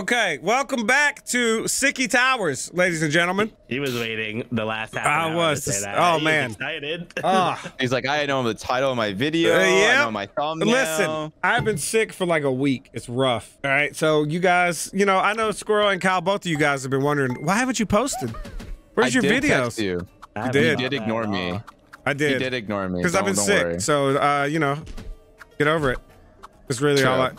Okay, welcome back to Tricky Towers, ladies and gentlemen. He was waiting the last half hour. I was. To say that. Oh, man. Excited. He's like, I know the title of my video. Yeah. I know my thumbnail. Listen, I've been sick for like a week. It's rough. All right, so you guys, you know, I know Squirrel and Kyle, both of you guys have been wondering, why haven't you posted? Where's your videos? Text you. You did. You did ignore me. I did. You did ignore me. Because I've been sick. Worry. So, you know, get over it. It's really all I...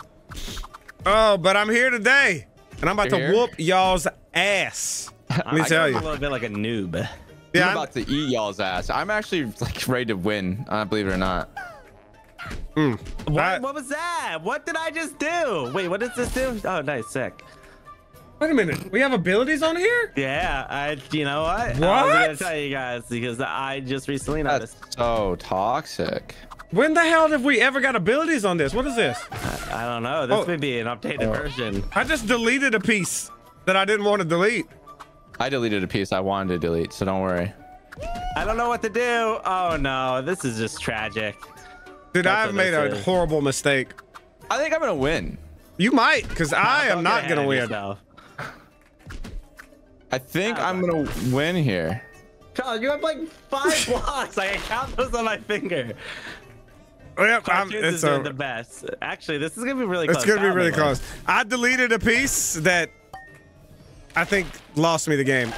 Oh, but I'm here today, and I'm about to whoop y'all's ass. Let me tell you. I'm a little bit like a noob. Yeah, I'm about to eat y'all's ass. I'm actually like ready to win, believe it or not. Mm. What was that? What did I just do? Wait, what does this do? Oh, nice, sick. Wait a minute. We have abilities on here? Yeah, you know what? What? I was gonna tell you guys because I just recently noticed. That's so toxic. When the hell have we ever got abilities on this? What is this? I don't know. This may be an updated version. I just deleted a piece that I didn't want to delete. I deleted a piece I wanted to delete, so don't worry. I don't know what to do. Oh no, this is just tragic. Dude, I've made a horrible mistake. I think I'm gonna win. You might, because I am not gonna win. I think I'm gonna win here. Kyle, you have like 5 blocks. I can count those on my finger. Yep, Cartoons is doing the best. Actually, this is gonna be really close. It's gonna be really close. I deleted a piece that I think lost me the game.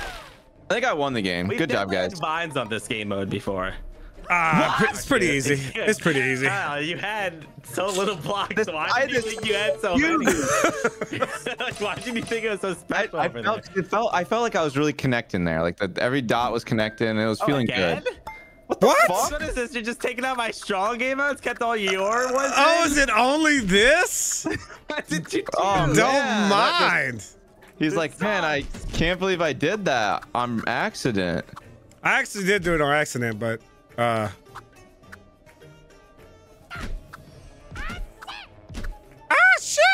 I think I won the game. Good job, guys. We've done vines on this game mode before. It's pretty easy. It's pretty easy. Wow, you had so little blocks. So why did you think you had so many? Like, why did you think it was so special? I felt like I was really connecting there. Like that, every dot was connected, and it was feeling good. What? What is this? You're just taking out my strong game modes? Kept all your ones? Oh, is it only this? What did you do? Oh, don't mind. He's like, man, I can't believe I did that on accident. I actually did do it on accident, but... Ah, shit!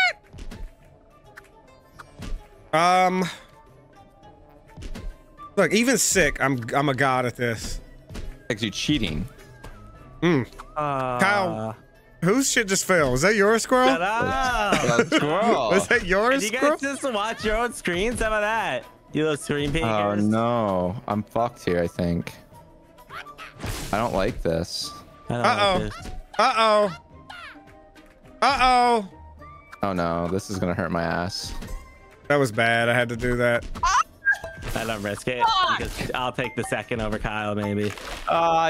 Look, even sick, I'm a god at this. You cheating. Kyle, whose shit just fell? Is that yours, Squirrel? Shut up. Squirrel. Was that yours, Squirrel? You guys just watch your own screens? How about that? You little screen peekers. Oh, no. I'm fucked here, I think. I don't like this. Uh-oh. Uh-oh. Uh-oh. Oh, no. This is going to hurt my ass. That was bad. I had to do that. I don't risk it because I'll take the second over Kyle, maybe.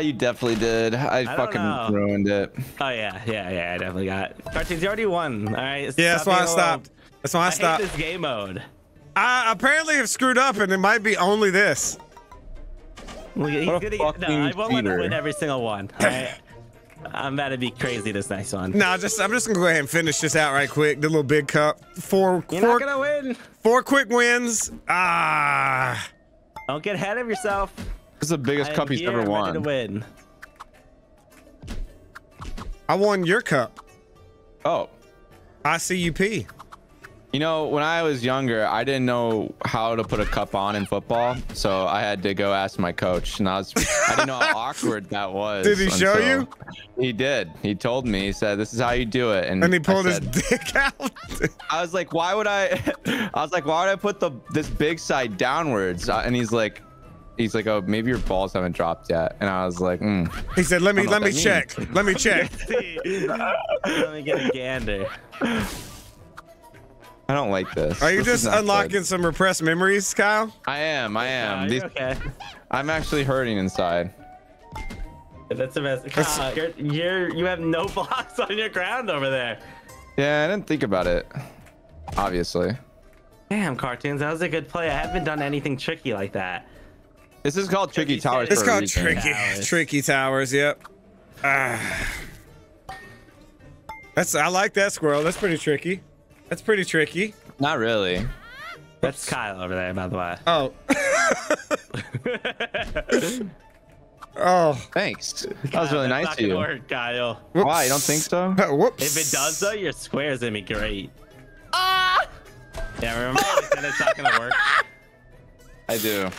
You definitely did. I fucking ruined it. Oh yeah. I definitely got it. Cartoons, you already won. All right. Yeah, that's why I stopped. That's why I stopped. I hate this game mode. I apparently have screwed up, and it might be only this. Look, he's I won't let him win every single one. All right? I'm about to be crazy this next one. No, I'm just gonna go ahead and finish this out right quick. The little big cup. You're not gonna win. 4 quick wins. Ah. Don't get ahead of yourself. This is the biggest cup he's ever won. To win. I won your cup. Oh. I see you pee. You know, when I was younger, I didn't know how to put a cup on in football, so I had to go ask my coach, and I didn't know how awkward that was. Did he show you? He did. He told me. He said, "This is how you do it," and he pulled his dick out. I was like, "Why would I?" I was like, "Why would I put this big side downwards?" And he's like, "Oh, maybe your balls haven't dropped yet." And I was like, He said, "Let me check. Let me check. Let me get a gander." I don't like this. Are you just unlocking some repressed memories, Kyle? I am. These, okay. I'm actually hurting inside. That's a mess. Kyle, you have no blocks on your ground over there. Yeah, I didn't think about it. Obviously. Damn, Cartoons, that was a good play. I haven't done anything tricky like that. This is called Tricky Towers. It's called Tricky Towers. Yep. I like that, Squirrel. That's pretty tricky. That's pretty tricky. Not really. That's Kyle over there, by the way. Oh. Oh. Thanks. That was really nice to you. Work, Kyle. Whoops. Why? You don't think so? Whoops. If it does, though, your square is going to be great. Yeah, remember I said it's not going to work? I do.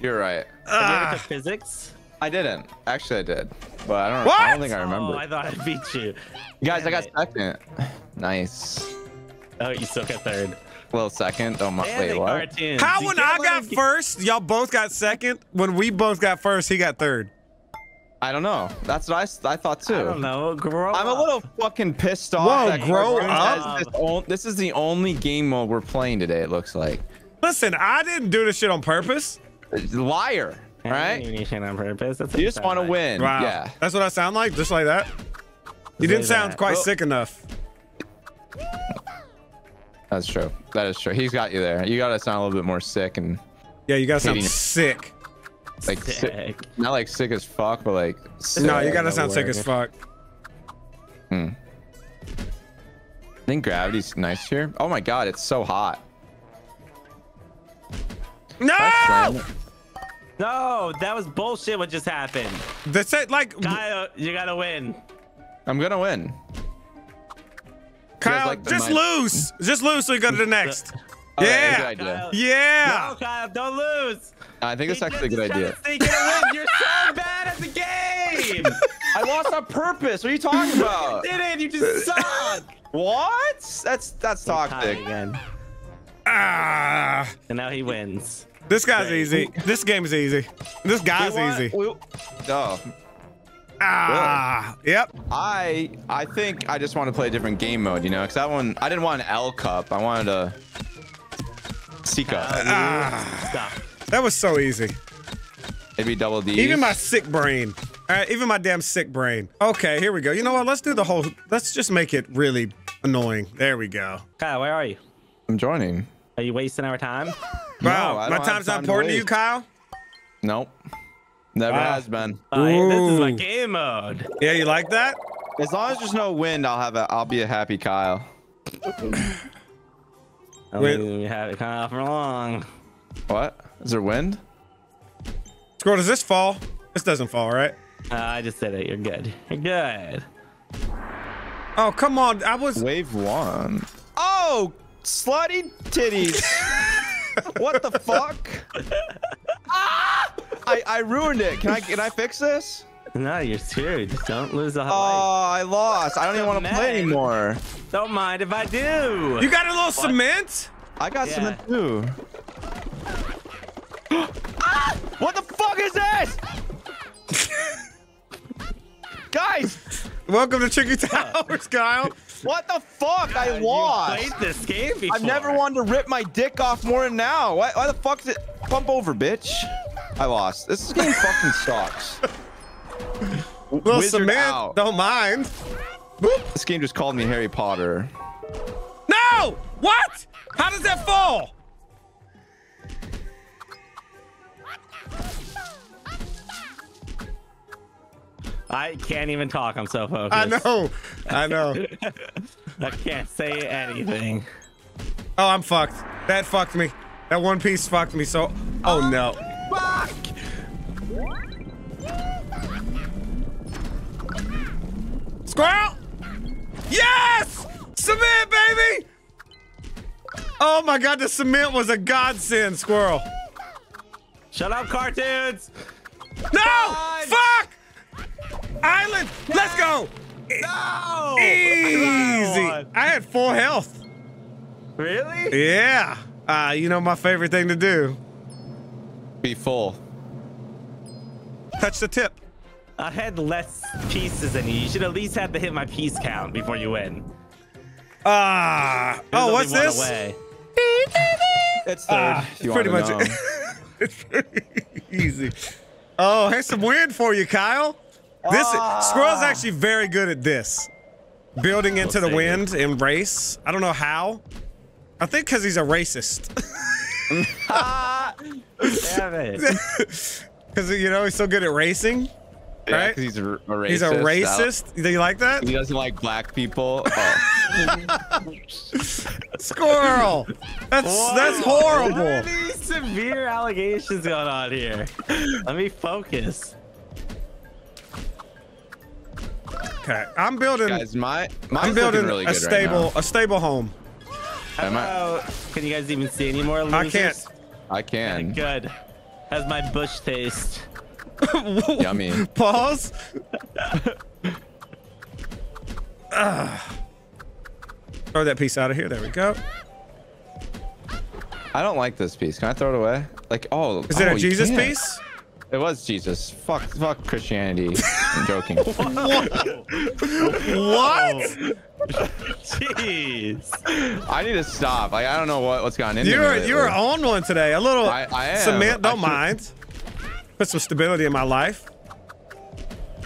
You're right. Have you ever took physics? I didn't. Actually, I did. But I don't think I remember. Oh, I thought I beat you. Guys, I got second. Nice. Oh, you still got third. Well, second. Oh my! Wait, what? How when I got first, y'all both got second. When we both got first, he got third. I don't know. That's what I thought too. I don't know. Grow up. I'm a little fucking pissed off. Whoa, that grow up. This is the only game mode we're playing today. It looks like. Listen, I didn't do this shit on purpose. Liar. Right? You just want to win. Wow. Yeah. That's what I sound like. Just like that. You didn't sound quite sick enough. That's true. That is true. He's got you there. You gotta sound a little bit more sick and. Yeah, you gotta sound sick. Like sick. Not like sick as fuck, but like. Sick. No, you gotta sound sick as fuck. Hmm. I think gravity's nice here. Oh my god, it's so hot. No! No, that was bullshit. What just happened? That's it. Like Kyle, you gotta win. I'm gonna win. Kyle, like just lose. Just lose so we go to the next. Yeah. Right, Kyle. Yeah. No, Kyle, don't lose. I think it's actually a good idea. You're so bad at the game. I lost on purpose. What are you talking about? You didn't. You just suck. What? That's toxic. Ah. And now he wins. This guy's easy. This game is easy. This guy's easy. Oh. Ah. Really? Yep. I think I just want to play a different game mode, you know, because that one I didn't want an L Cup. I wanted a C Cup. That was so easy. Maybe double D. Even my sick brain. All right, even my damn sick brain. Okay, here we go. You know what? Let's do the whole. Let's just make it really annoying. There we go. Kyle, where are you? I'm joining. Are you wasting our time? Wow, no, my time's not important to you, Kyle? Nope. Never has been. This is my game mode. Yeah, you like that? As long as there's no wind, I'll be a happy Kyle. I'll be happy Kyle for long. What? Is there wind? Squirrel, does this fall? This doesn't fall, right? I just said it. You're good. You're good. Oh, come on. I was wave one. Oh, slutty titties. What the fuck? Ah! I ruined it. Can I fix this? No, you're screwed. Don't lose the highlight. Oh, I lost. I don't even want to play anymore. Don't mind if I do. You got a little cement? I got cement too. Ah! What the fuck is this? Guys! Welcome to Tricky Towers, Kyle. What the fuck? God, I lost. You played this game before. I've never wanted to rip my dick off more than now. Why the fuck is it? Pump over, bitch. I lost. This game fucking sucks. Little cement, don't mind. Boop. This game just called me Harry Potter. No! What? How does that fall? I can't even talk. I'm so focused. I know. I know. I can't say anything. Oh, I'm fucked. That fucked me. That one piece fucked me so. Oh no. Fuck! Squirrel! Yes! Cement, baby! Oh my god, the cement was a godsend, Squirrel. Shut up, Cartoons! No! God. Fuck! Island! No. Let's go! No! Easy! I had full health. Really? Yeah. You know my favorite thing to do? Be full. Touch the tip. I had less pieces than you. You should at least have to hit my piece count before you win. Oh, what's this? Away. It's third. You pretty much it. It's pretty easy. Oh, here's some wind for you, Kyle. This Squirrel's actually very good at this. Building into the wind and race. I don't know how. I think because he's a racist. Damn it. Because, you know, he's so good at racing. Yeah, right? He's a racist. He's a racist. Do you like that? He doesn't like black people. Squirrel. That's horrible. What are these severe allegations going on here? Let me focus. Okay, I'm building. Guys, I'm building really good a stable home. Can you guys even see any more losers? I can't. I can. Good. How's my bush taste? Yummy. Pause. Throw that piece out of here. There we go. I don't like this piece. Can I throw it away? Like, oh. Is it a Jesus piece? It was Jesus. Fuck Christianity. I'm joking. What? Jeez. I need to stop. Like, I don't know what's gotten into me. You were on one today. A little cement. Don't mind. Put some stability in my life.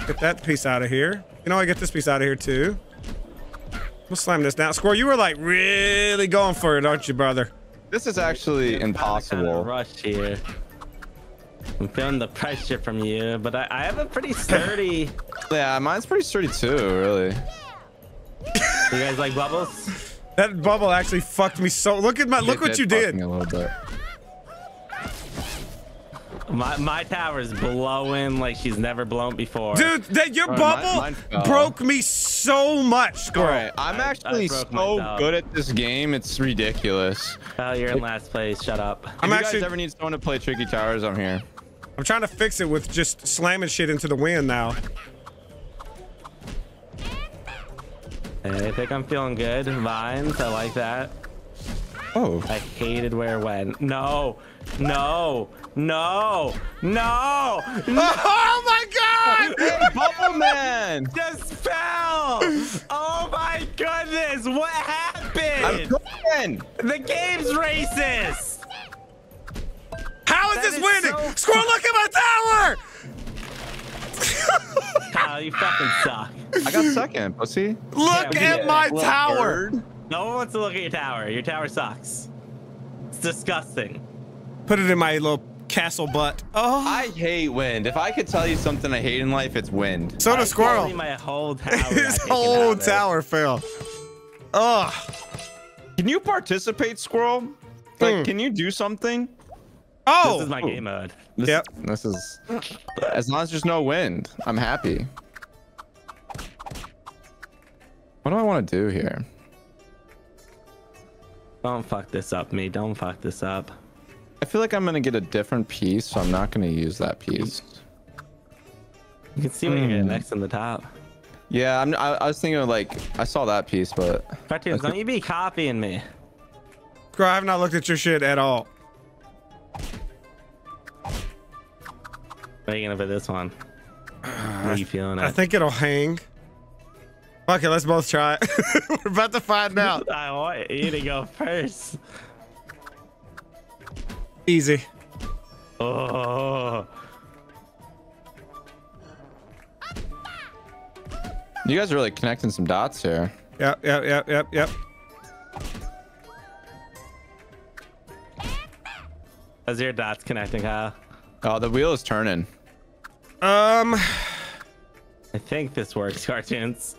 Get that piece out of here. You know, I get this piece out of here too. We'll slam this down. Squirrel, you were like really going for it, aren't you, brother? This is actually impossible. Kind of rush here. I'm feeling the pressure from you, but I have a pretty sturdy. Yeah, mine's pretty sturdy too, really. You guys like bubbles? That bubble actually fucked me so. Look at my. Look what you did. A little bit. My tower's blowing like she's never blown before. Dude, your bubble mine broke me so much, Squirrel. All right, I'm actually so good at this game, it's ridiculous. Oh, you're in last place. Shut up. If you guys ever need someone to play Tricky Towers, I'm here. I'm trying to fix it with just slamming shit into the wind now. I think I'm feeling good. Vines, I like that. Oh. I hated where it went. No. No. No. No. Oh my god! Bubble man just fell! Oh my goodness! What happened? I'm the game's racist! How is this winning? So Squirrel, look at my tower! Kyle, you fucking suck. I got second, pussy. Look at my tower! Bird. No one wants to look at your tower. Your tower sucks. It's disgusting. Put it in my little castle butt. Oh, I hate wind. If I could tell you something I hate in life, it's wind. So does Squirrel. My whole tower. His whole tower fell. Ugh. Can you participate, Squirrel? Like, can you do something? Oh. This is my game mode. This is. As long as there's no wind, I'm happy. What do I want to do here? Don't fuck this up, me. Don't fuck this up. I feel like I'm going to get a different piece, so I'm not going to use that piece. You can see what you're next on the top. Yeah, I was thinking of, like, I saw that piece, but... Cartoons, don't you be copying me. Girl, I have not looked at your shit at all. What are you going to put this one? What are you feeling at? I think it'll hang. Okay, let's both try it. We're about to find out. I want you to go first. Easy. Oh. You guys are really connecting some dots here. Yep. How's your dots connecting, Kyle? Oh, the wheel is turning. I think this works, Cartoons.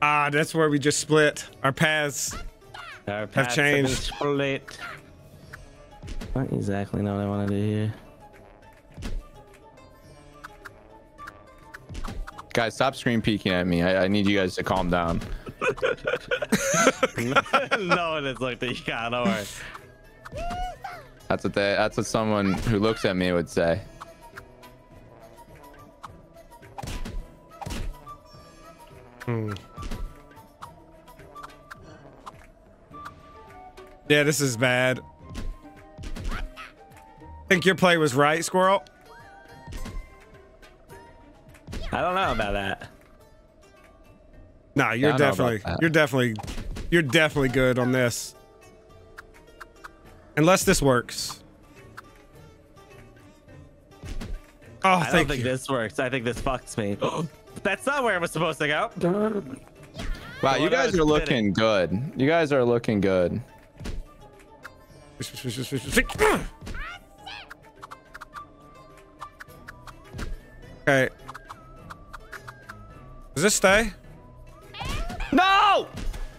Ah, that's where we just split. Our paths, have changed. Split. I don't exactly know what I want to do here. Guys, stop screen peeking at me. I need you guys to calm down. No one has looked at you, God, don't worry. That's what someone who looks at me would say. Yeah, this is bad. I think your play was right, Squirrel. I don't know about that. Nah, you're definitely good on this. Unless this works. Oh, I don't think this works. I think this fucks me. That's not where I was supposed to go. Wow, you guys are looking good. You guys are looking good. Okay. Does this stay? No!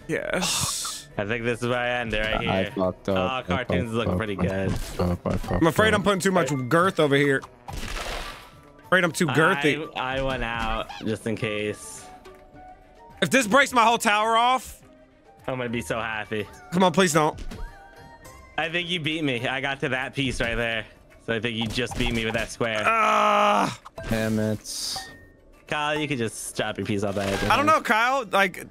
Yes. I think this is where I end it right here. I fucked up. Oh, Cartoons look pretty good. I'm afraid I'm putting too much girth over here. Afraid I'm too girthy. I went out just in case. If this breaks my whole tower off, I'm gonna be so happy. Come on, please don't. I think you beat me. I got to that piece right there. So I think you just beat me with that square. Damn it. Kyle, you could just drop your piece off that. I don't know, Kyle. Like,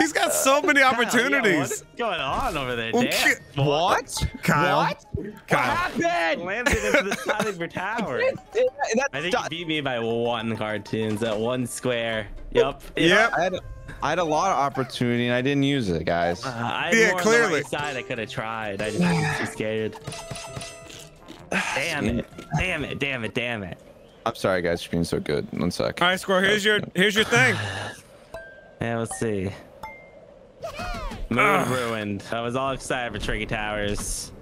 He's got so many opportunities. Kyle, what is going on over there, Dan? What? Kyle? What happened? Landed into the side of your tower. I think you beat me by one, Cartoons, at one square. Yep. I had a lot of opportunity, and I didn't use it, guys. Yeah, clearly. On the right side, I could have tried. I just was too scared. Damn it. Damn it. Damn it. Damn it. I'm sorry, guys. You're being so good. One sec. All right, Squirrel. Here's your thing. Yeah, let's see. Mood ruined. I was all excited for Tricky Towers.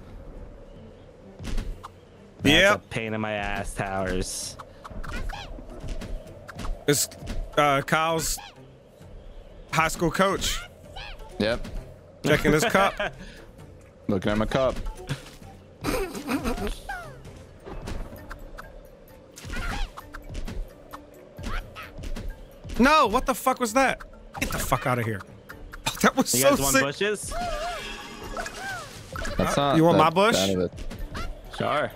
Yeah. Pain in my ass, Towers. It's Kyle's high school coach. Yep. Checking his cup. Looking at my cup. No, what the fuck was that? Get the fuck out of here. That was so sick. You guys want bushes? That's not you want my bush? Sure.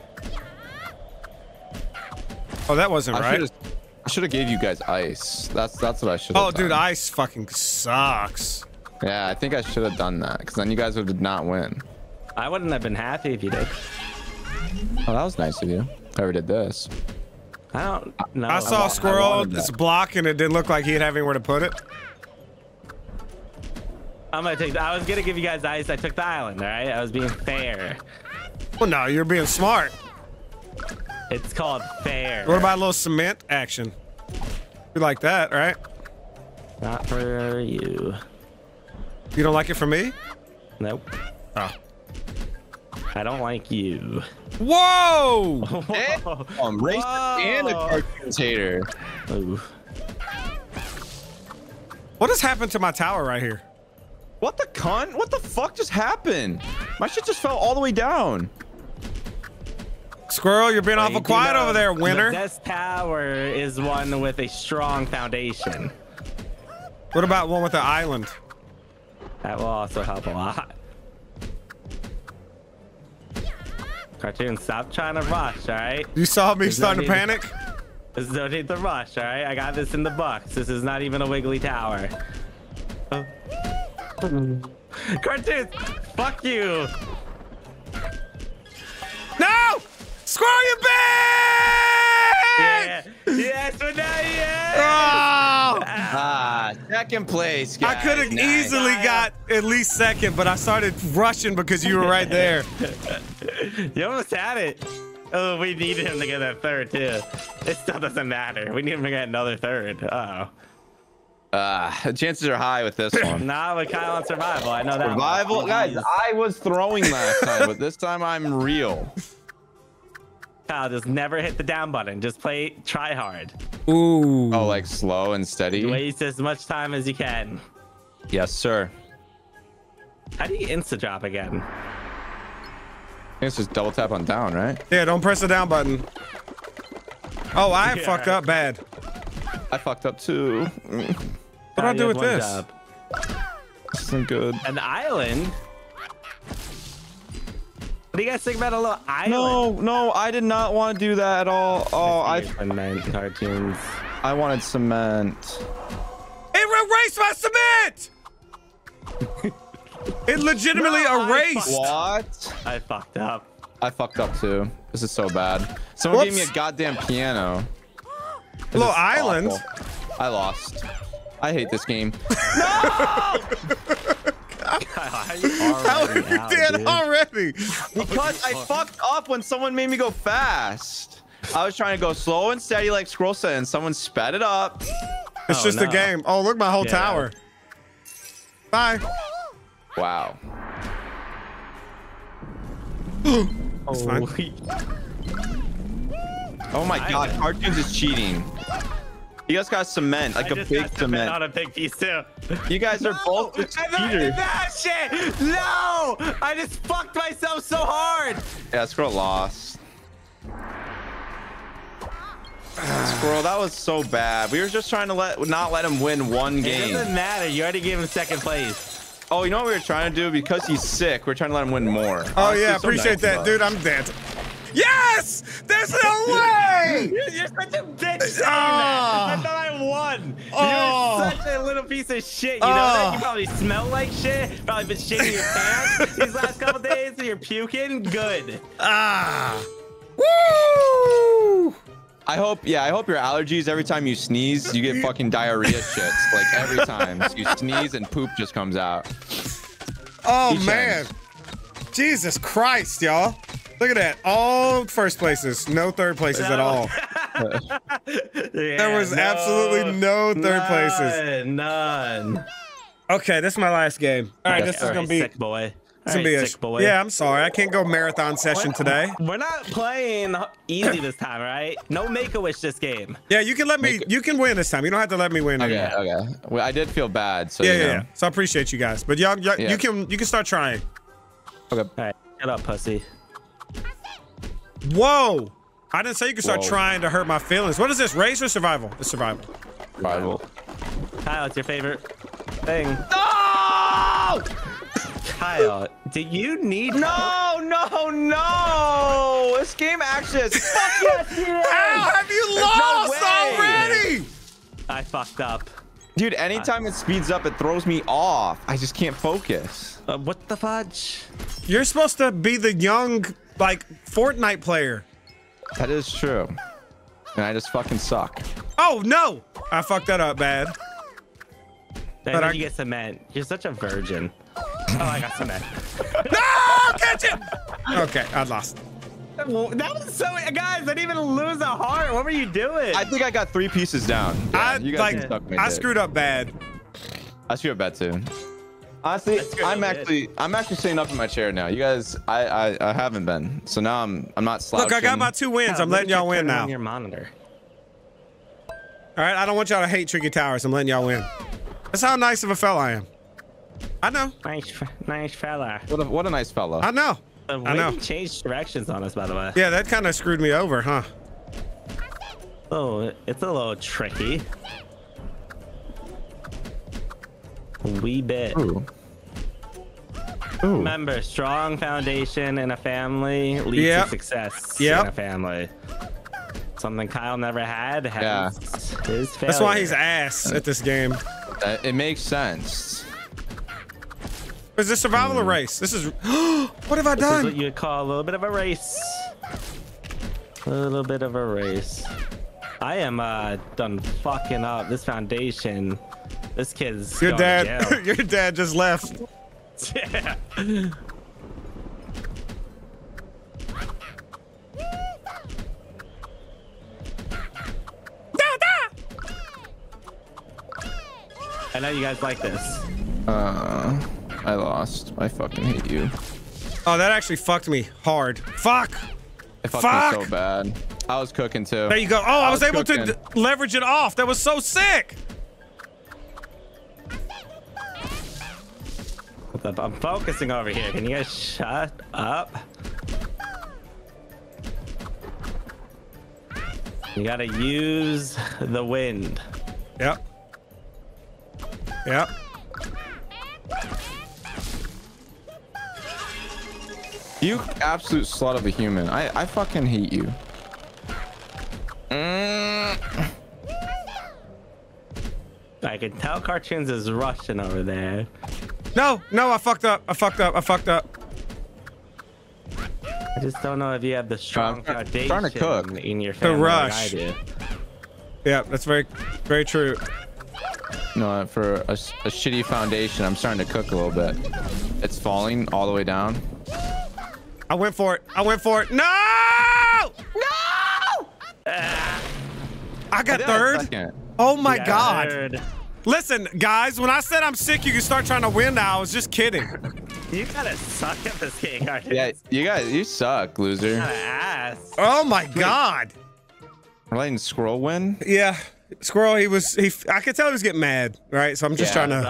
Oh, that wasn't right. I should have gave you guys ice. That's what I should have done. Oh, dude, ice fucking sucks. Yeah, I think I should have done that, because then you guys would not win. I wouldn't have been happy if you did. Oh, that was nice of you. Whoever did this. I don't know. I saw Squirrel. It's blocked, and it didn't look like he'd have anywhere to put it. I'm gonna take. I was gonna give you guys ice. I took the island. All right. I was being fair. Well, no, you're being smart. It's called fair. What about a little cement action? You like that, right? Not for you. You don't like it for me? Nope. Oh. I don't like you. Whoa! Whoa. I'm racist and a Cartoons hater. Ooh. What has happened to my tower right here? What the cunt? What the fuck just happened? My shit just fell all the way down. Squirrel, you're being awful quiet over there, winner. The best tower is one with a strong foundation. What about one with an island? That will also help a lot. Cartoon, stop trying to rush, all right? You saw me starting to panic? There's no need to rush, all right? I got this in the box. This is not even a wiggly tower. Oh. Cartoon, fuck you. No! Squirrel, you bitch! Yeah. Yes, but not yet! Oh. Ah, second place, guys. I could have easily got at least second, but I started rushing because you were right there. You almost had it. Oh, we needed him to get that third, too. It still doesn't matter. We need him to get another third. Uh-oh. The chances are high with this one. Nah, with Kyle on survival. I know that. Survival? Oh, guys, I was throwing last time, but this time I'm real. Kyle, just never hit the down button. Just play try hard. Ooh. Oh, like slow and steady? Waste as much time as you can. Yes, sir. How do you insta-drop again? I think it's just double tap on down, right? Yeah, don't press the down button. Oh, I fucked up bad. I fucked up too. What do I do with this? Job. This isn't good. An island? What do you guys think about a little island? No, I did not want to do that at all. Oh, I Cartoons. I wanted cement. It erased my cement! It legitimately erased. What? I fucked up. I fucked up too. This is so bad. Someone gave me a goddamn piano. Little island. Awful. I lost. I hate this game. No! How are you dead already? Because I fucked up when someone made me go fast. I was trying to go slow and steady like Squirrel said, and someone sped it up. It's just a game. Oh, look, my whole tower. Bye. Wow. Oh my god, Cartoons is cheating. You guys got cement, like a big cement. Not a big piece too. You guys are both cheaters. I did that shit. No, I just fucked myself so hard. Yeah, Squirrel lost. Squirrel, that was so bad. We were just trying to not let him win one game. It doesn't matter. You already gave him second place. Oh, you know what we were trying to do? Because he's sick, we're trying to let him win more. Oh yeah, appreciate that, dude. I'm dead. Yes! There's no way! You're such a bitch saying that. I thought I that little piece of shit, you know that? You probably smell like shit. Probably been shitting your pants these last couple days, and you're puking. Good. Ah. Woo! I hope, yeah, I hope your allergies, every time you sneeze, you get fucking diarrhea shits. Like, every time you sneeze and poop just comes out. Oh, man. Jesus Christ, y'all. Look at that. All first places. No third places at all. There was absolutely no third places. None. Okay, this is my last game. All right, this is going to be... Sick boy. Boy. Yeah, I'm sorry. I can't go marathon session today. We're not playing easy this time, right? No make-a-wish this game. Yeah, you can let me. You can win this time. You don't have to let me win. Okay, okay. Well, I did feel bad, so yeah. So I appreciate you guys, but y'all, you can start trying. Okay. All right. Shut up, pussy. Whoa! I didn't say you can start trying to hurt my feelings. What is this? Race or survival? It's survival. Survival. Kyle, it's your favorite thing. No! Kyle, do you need No! This game actually is fuck yes, yes. How have you lost already? I fucked up. Dude, anytime it speeds up, it throws me off. I just can't focus. What the fudge? You're supposed to be the young, like, Fortnite player. That is true. And I just fucking suck. Oh, no! I fucked that up bad. But I... you get cement. You're such a virgin. Oh, I got some. No, catch it. Okay, I lost. Well, that was so. Guys, I didn't even lose a heart. What were you doing? I think I got 3 pieces down. Yeah, I screwed up bad. I screwed up bad too. Honestly, I'm actually sitting up in my chair now. You guys, I haven't been. So now I'm not slouching. Look, I got my 2 wins. I'm letting y'all win now. On your monitor. All right, I don't want y'all to hate Tricky Towers. I'm letting y'all win. That's how nice of a fella I am. I know. Nice fella. What a nice fella. I know. He changed directions on us, by the way. Yeah, that kind of screwed me over, huh? Oh, it's a little tricky. A wee bit. Ooh. Ooh. Remember, strong foundation in a family leads to success in a family. Something Kyle never had. His failure. That's why he's ass at this game. It makes sense. Is this survival or race? This is... What have I done? This is what you call a little bit of a race. A little bit of a race. I am done fucking up this foundation. This kid's your dad. To jail. Your dad just left. Yeah. I know you guys like this. I lost. I fucking hate you. Oh, that actually fucked me hard. Fuck. It fucked me so bad. I was cooking too. There you go. Oh, I was able to leverage it off. That was so sick. I'm focusing over here. Can you guys shut up? You gotta use the wind. Yep. Yep. You absolute slut of a human. I fucking hate you. I can tell Cartoons is rushing over there. No, I fucked up. I just don't know if you have the strong foundation trying to cook in your family. The rush. Like I do. Yeah, that's very, very true. No, for a shitty foundation, I'm starting to cook a little bit. It's falling all the way down. I went for it. No! No! I got third. Oh my God. Third. Listen, guys, when I said I'm sick, you can start trying to win now. I was just kidding. You gotta suck at this game, Cartoons. Yeah, you suck, loser. You gotta ass. Oh my God. I'm letting Squirrel win? Yeah. Squirrel, I could tell he was getting mad, right? So I'm just trying to.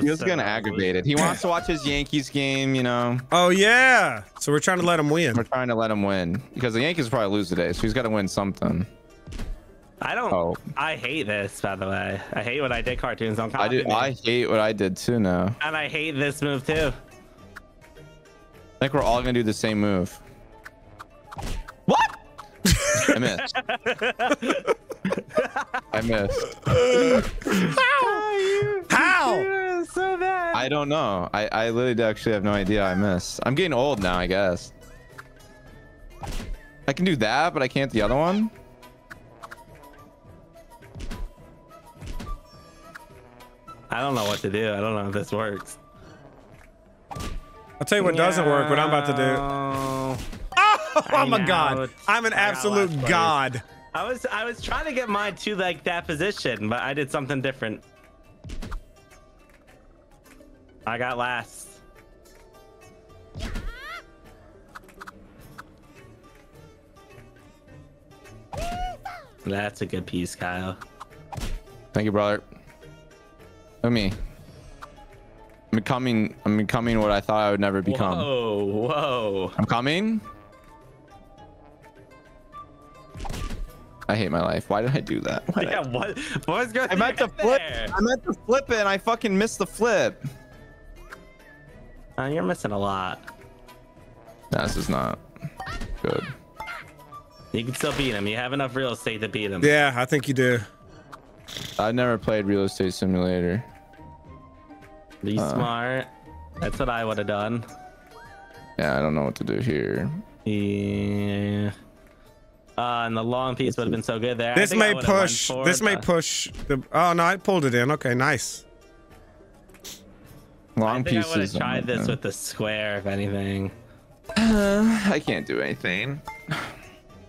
He was getting aggravated. He wants to watch his Yankees game, you know. Oh yeah. So we're trying to let him win. Because the Yankees probably lose today, so he's got to win something. I hate this, by the way. I hate what I did, Cartoons. I hate what I did too now. And I hate this move too. I think we're all gonna do the same move. What? I missed. I missed. I don't know. I literally actually have no idea. I missed. I'm getting old now, I guess. I can do that, but I can't the other one. I don't know what to do. I don't know if this works. I'll tell you what doesn't work, what I'm about to do. Oh my God. I'm an absolute god. I was trying to get mine to like that position, but I did something different. I got last. That's a good piece, Kyle. Thank you, brother. Look at me. I'm becoming what I thought I would never become. Whoa, whoa. I'm coming. I hate my life. Why did I do that? Yeah, what was going on? I meant to flip it and I fucking missed the flip. You're missing a lot. Nah, this is not good. You can still beat him. You have enough real estate to beat him. Yeah, I think you do. I've never played Real Estate Simulator. Be smart. That's what I would have done. Yeah, I don't know what to do here. Yeah. And the long piece would have been so good there. This may push. This may push. Oh no, I pulled it in. Okay, nice. Long pieces. I would have tried this with the square, if anything. I can't do anything.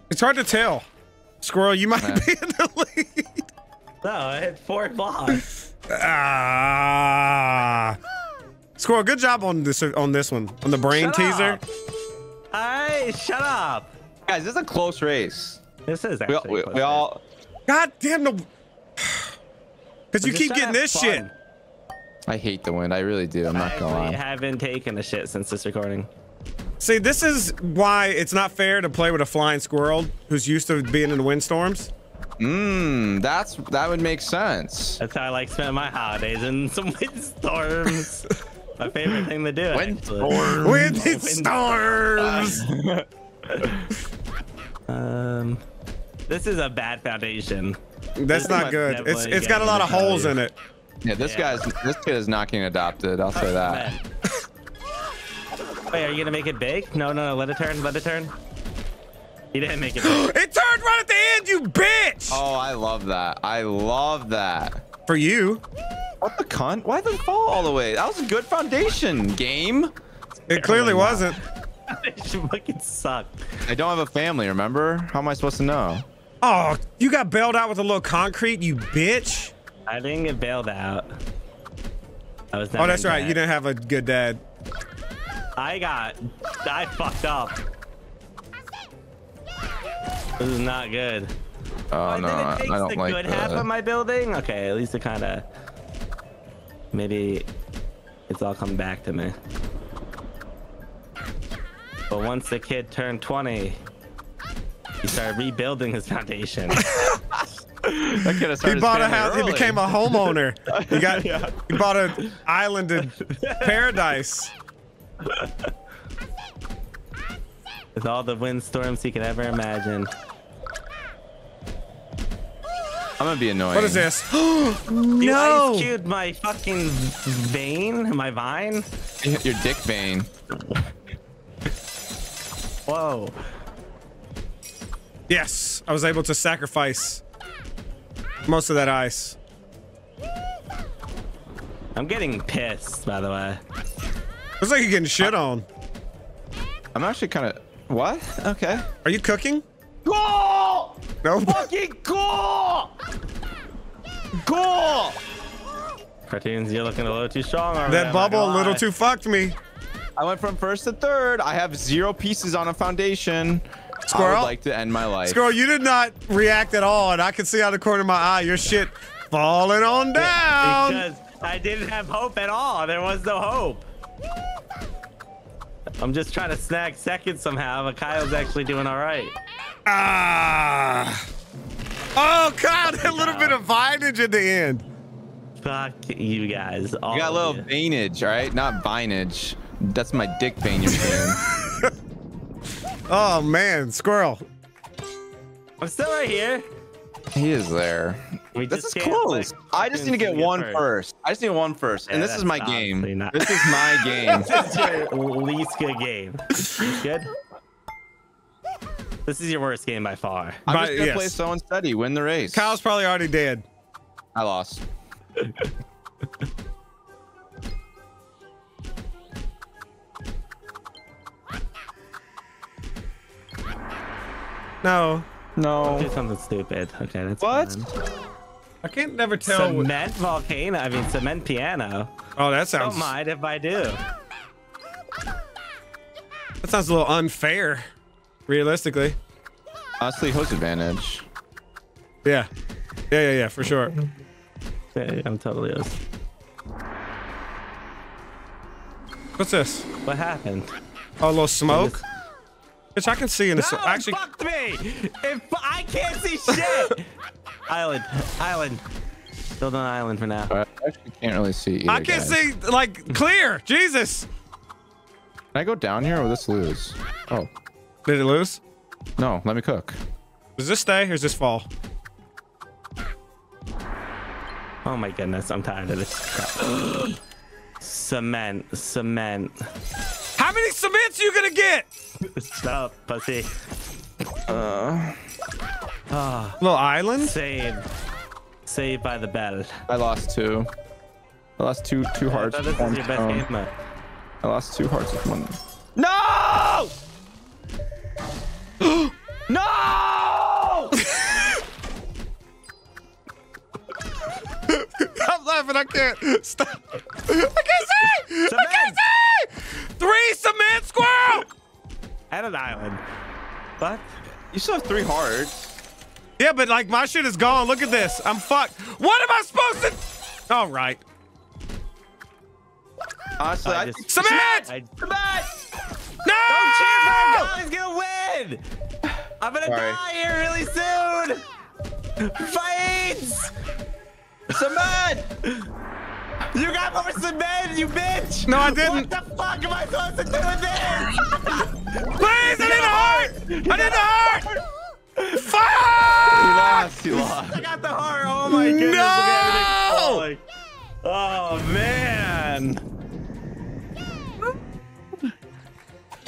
It's hard to tell. Squirrel, you might be in the lead. No, I hit 4 blocks. Squirrel, good job on this one, on the brain teaser. Hey, shut up. Guys, this is a close race. This is actually we all God damn no. Cause you keep getting this shit. I hate the wind. I really do. I'm not gonna lie. I haven't taken a shit since this recording. See, this is why it's not fair to play with a flying squirrel who's used to being in windstorms. Mmm, that would make sense. That's how I like spend my holidays, in some windstorms. My favorite thing to do. Windstorms. Windstorms. This is a bad foundation. That's not good. It's got a lot of holes in it. Yeah, this kid is not getting adopted. I'll say that. Wait, are you gonna make it big? No, let it turn. Let it turn. He didn't make it big. It turned right at the end, you bitch! Oh, I love that. I love that. For you. What the cunt? Why did it fall all the way? That was a good foundation game. It clearly wasn't. Fucking suck. I don't have a family, remember? How am I supposed to know? Oh, you got bailed out with a little concrete, you bitch. I didn't get bailed out. I was oh, that's right. You didn't have a good dad. I fucked up. This is not good. Oh no, I don't like that. Good half of my building. Okay, at least it kind of maybe it's all come back to me. But once the kid turned 20, he started rebuilding his foundation. That kid started. He bought a house. Early. He became a homeowner. He got. Yeah. He bought an island in paradise. With all the windstorms he could ever imagine. I'm gonna be annoying. What is this? No! Ice cubed my fucking vein, my vine. Your dick vein. Whoa. Yes, I was able to sacrifice most of that ice. I'm getting pissed, by the way. Looks like you're getting shit on. I'm actually kind of. What? Okay. Are you cooking? Goal! No. Fucking goal! Goal! Cartoons, you're looking a little too strong already. That bubble a little too fucked me. I went from first to third. I have 0 pieces on a foundation. Squirrel, I would like to end my life. Squirrel, you did not react at all, and I could see out of the corner of my eye your shit falling on down. Yeah, because I didn't have hope at all. There was no hope. I'm just trying to snag second somehow, but Kyle's actually doing all right. Ah! Oh, Kyle, that little bit of vinage at the end. Fuck you guys. You got a little vinage, all right? Not vinage. That's my dick vein you're saying. Oh man, Squirrel. I'm still right here. He is there. This is close. I just need to get one first. I just need one first. And this is my game. This is my game. This is your least good game. Good? This is your worst game by far. I'm just going to play so and steady, win the race. Kyle's probably already dead. I lost. No. No. Do something stupid. Okay, that's what? Fine. I can't never tell. Cement volcano. I mean, cement piano. Oh, that sounds. Don't mind if I do. That sounds a little unfair, realistically. Honestly, host advantage. Yeah. Yeah, for sure. Yeah, I'm totally lost. What's this? What happened? Oh, a little smoke. Which I can see in the sun. Actually, fuck me! If I can't see shit. Island. Build an island for now. I actually can't really see either, I can't see like clear. Jesus. Can I go down here or will this lose? Oh. Did it lose? No. Let me cook. Does this stay or does this fall? Oh my goodness! I'm tired of this crap. Cement. How many cements you gonna get? Stop, pussy. Little island. Saved by the bell. I lost two. I lost two hearts. This is your best game, man. I lost two hearts with one. No! No! I'm laughing. I can't stop. I can't see. Cement. I can't see. Three cement squirrel at an island. What? You still have three hearts. Yeah, but like my shit is gone. Look at this. I'm fucked. What am I supposed to? All right. Honestly, cement. No! Don't cheer for him. God's gonna win. I'm gonna die here really soon. Fights. Cement. You got more cement, you bitch! No, I didn't. What the fuck am I supposed to do with this? Please, I need the heart! Fuck! You lost. I got the heart. Oh my goodness. No! Look at everything. Oh man.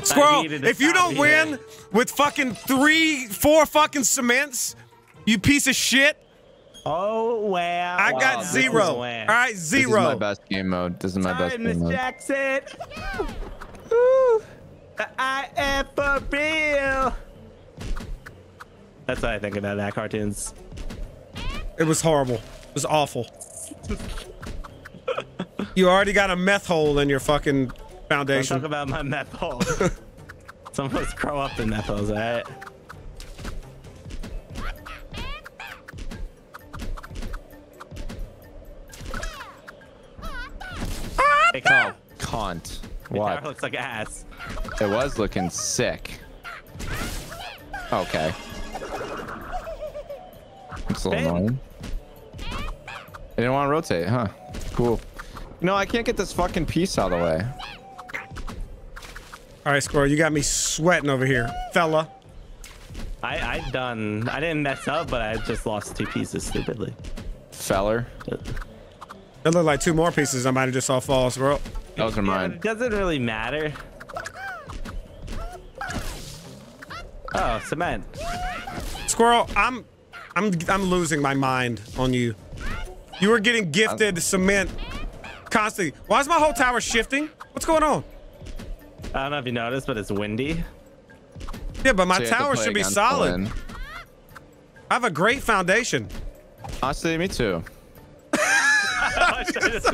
Squirrel, if you don't win with fucking 4 fucking cements, you piece of shit. Oh wow! I got 0. All right, 0. This is my best game mode. This is my best game mode. Jackson. Ooh, I am for real. That's what I think about that cartoons. It was horrible. It was awful. You already got a meth hole in your fucking foundation. Don't talk about my meth hole. Some of us grow up in meth holes, all right? Cunt. What? It looks like ass. It was looking sick. Okay. It's a little annoying. I didn't want to rotate, huh? Cool. You know, I can't get this fucking piece out of the way. All right, Squirrel, you got me sweating over here, fella. I didn't mess up, but I just lost 2 pieces stupidly. Feller. It looked like 2 more pieces I might have just saw fall, Squirrel. Those are mine. It doesn't really matter. Oh, cement. Squirrel, I'm losing my mind on you. You were getting gifted cement constantly. Why is my whole tower shifting? What's going on? I don't know if you noticed, but it's windy. Yeah, but my tower should be solid. I have a great foundation. Honestly, me too. So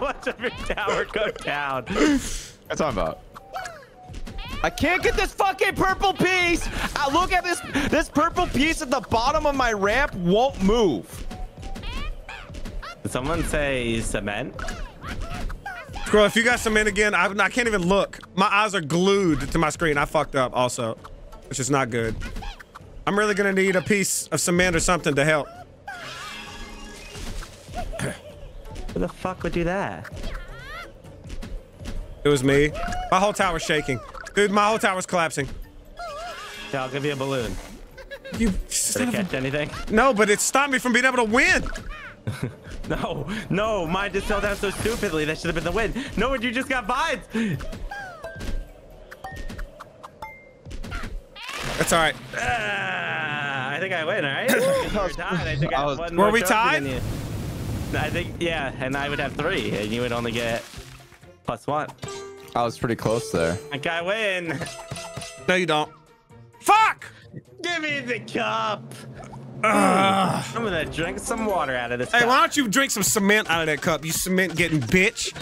much of your tower go down. That's what I'm about. I can't get this fucking purple piece. Look at this. This purple piece at the bottom of my ramp won't move. Did someone say cement? Girl, if you got cement again, I can't even look. My eyes are glued to my screen. I fucked up also, which is not good. I'm really gonna need a piece of cement or something to help. Who the fuck would do that? It was me. My whole tower's shaking. Dude, my whole tower's collapsing. Yeah, I'll give you a balloon. You did I catch anything? No, but it stopped me from being able to win. No, no, mine just fell down so stupidly. That should have been the win. No, you just got vibes. That's all right. I think I win, all right? Were we tied? I think, yeah, and I would have 3, and you would only get +1. I was pretty close there. I think I win. No, you don't. Fuck! Give me the cup. I'm gonna drink some water out of this cup. Hey, why don't you drink some cement out of that cup, you cement getting bitch?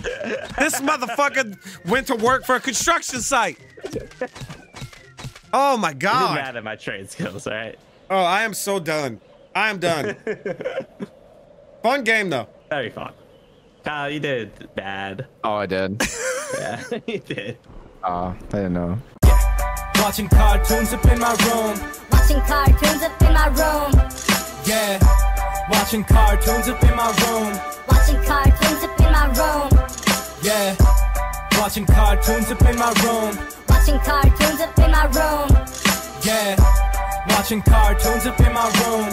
This motherfucker went to work for a construction site. Oh my God. I'm mad at my trade skills, all right? Oh, I am so done. I am done. Fun game though. Very fun. Kyle, you did bad. Oh, I did. Yeah, you did. Oh, I didn't know. Watching cartoons up in my room. Watching cartoons up in my room. Yeah. Watching cartoons up in my room. Watching cartoons up in my room. Yeah. Watching cartoons up in my room. Watching cartoons up in my room. Yeah, watching cartoons up in my room.